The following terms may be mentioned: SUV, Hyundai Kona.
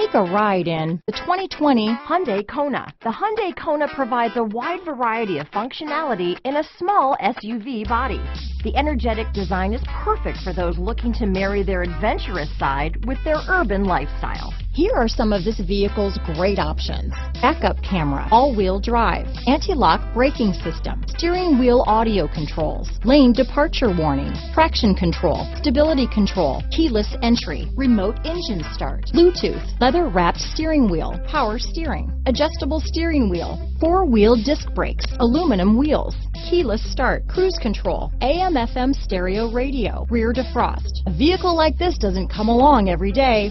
Take a ride in the 2020 Hyundai Kona. The Hyundai Kona provides a wide variety of functionality in a small SUV body. The energetic design is perfect for those looking to marry their adventurous side with their urban lifestyle. Here are some of this vehicle's great options: backup camera, all-wheel drive, anti-lock braking system, steering wheel audio controls, lane departure warning, traction control, stability control, keyless entry, remote engine start, Bluetooth, leather-wrapped steering wheel, power steering, adjustable steering wheel, four-wheel disc brakes, aluminum wheels, keyless start, cruise control, AM/FM stereo radio, rear defrost. A vehicle like this doesn't come along every day.